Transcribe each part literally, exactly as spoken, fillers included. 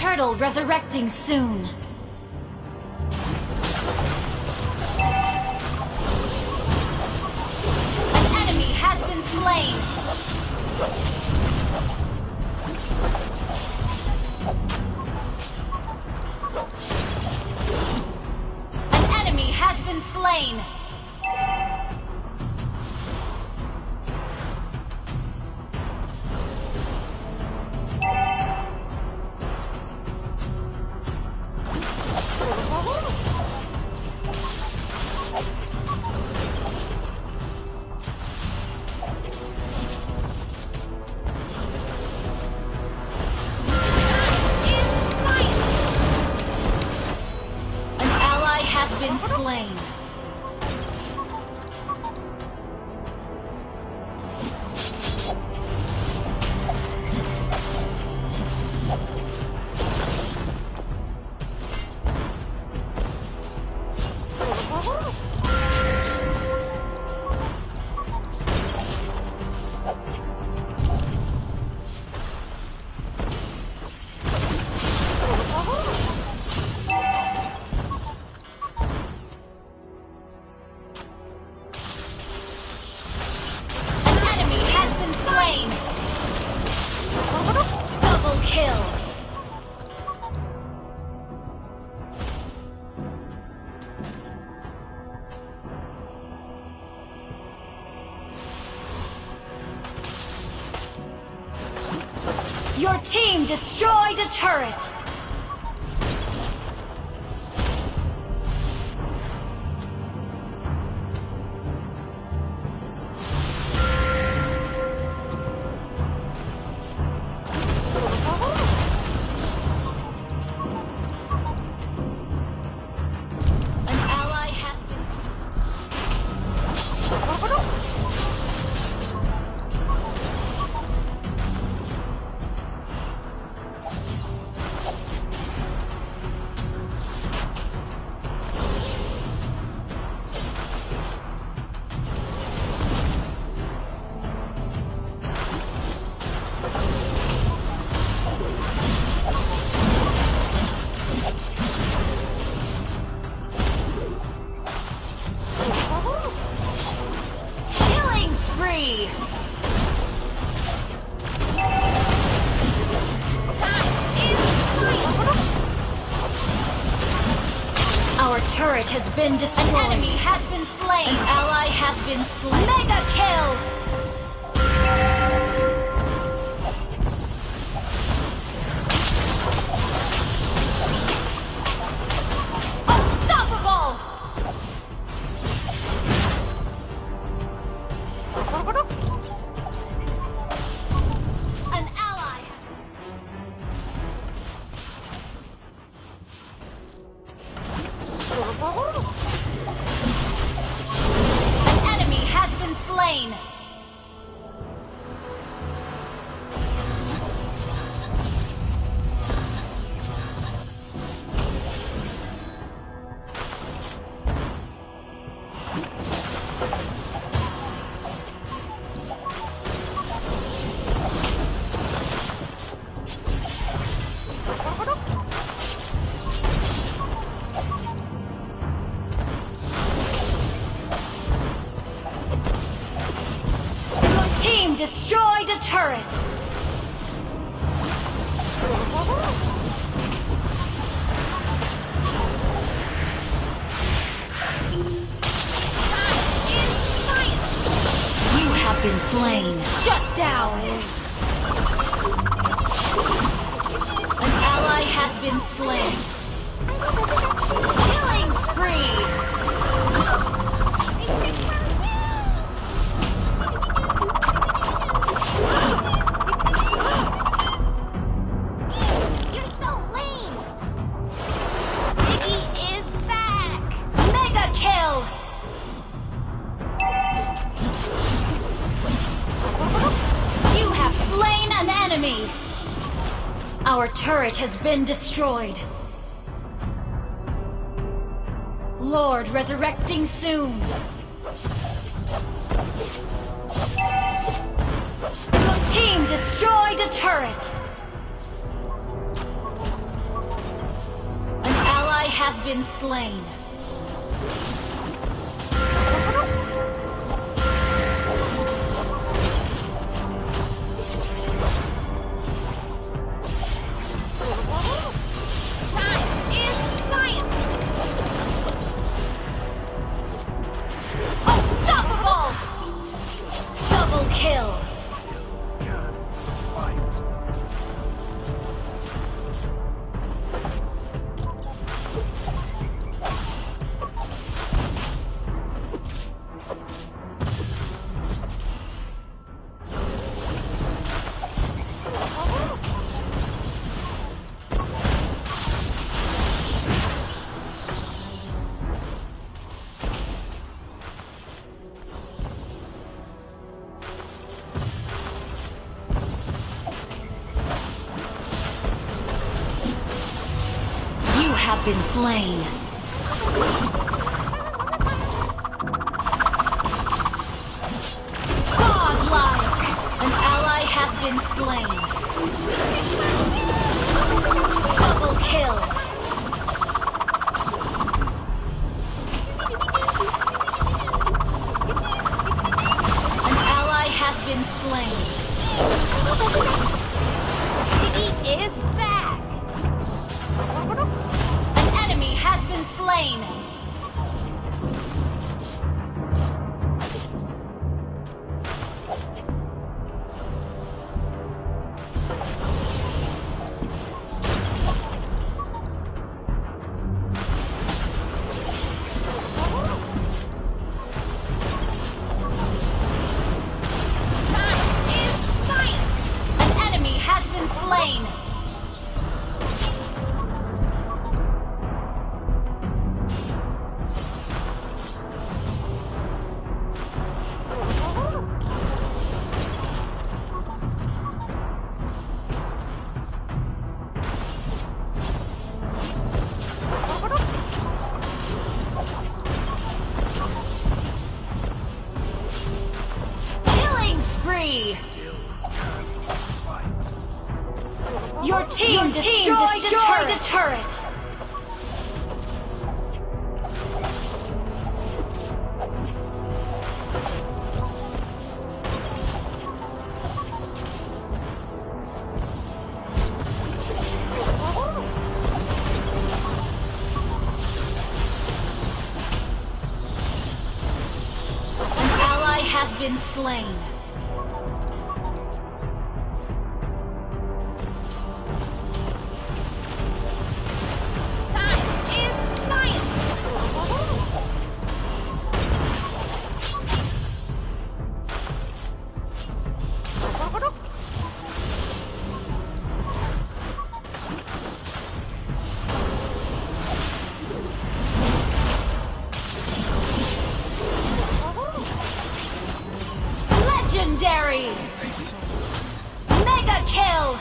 turtle resurrecting soon. An enemy has been slain. Slain. An ally has been slain. Your team destroyed a turret! Turret has been destroyed. An enemy has been slain. An ally has been slain. Mega kill! Unstoppable! An ally. An enemy has been slain! Destroyed a turret! You have been slain! Shut down! An ally has been slain! Killing spree! Our turret has been destroyed. Lord resurrecting soon. Your team destroyed a turret. ally has been slain. Have been slain. Godlike! An ally has been slain. Double kill. An ally has been slain. He is back! Has been slain. Still can fight. Your team, Your team destroyed, destroyed, destroyed a turret. An ally has been slain. Mega kill!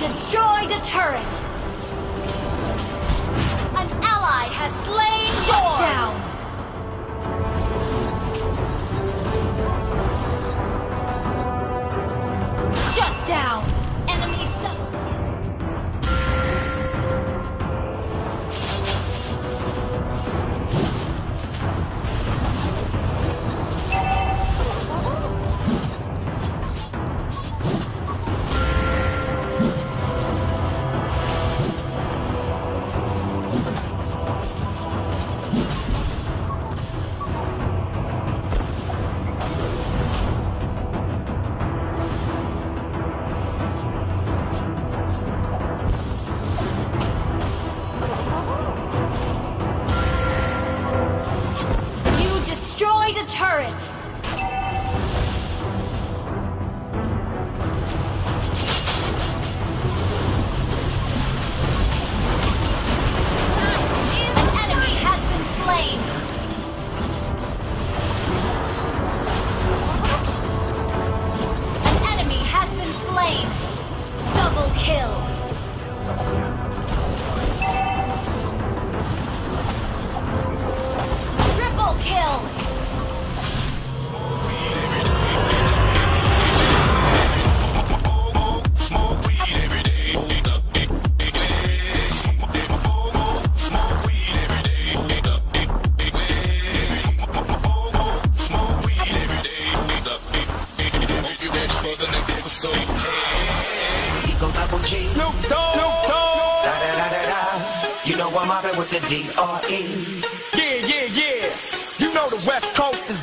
Destroyed a turret. An ally has slain. Shut door. Down. Shut down. Enemy double turret. double G. Snoop Dogg. Snoop Dogg. Da da da da da. You know I'm mobbing with the D R E. Yeah, yeah, yeah. You know the West Coast is